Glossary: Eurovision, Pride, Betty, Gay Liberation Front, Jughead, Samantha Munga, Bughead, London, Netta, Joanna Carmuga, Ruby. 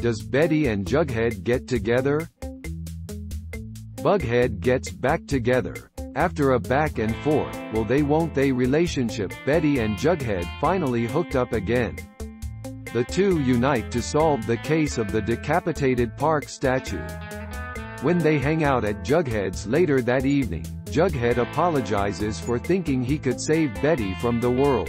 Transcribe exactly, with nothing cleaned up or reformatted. Does Betty and Jughead get together? Bughead gets back together. After a back and forth, will they won't they relationship, Betty and Jughead finally hooked up again. The two unite to solve the case of the decapitated park statue. When they hang out at Jughead's later that evening, Jughead apologizes for thinking he could save Betty from the world.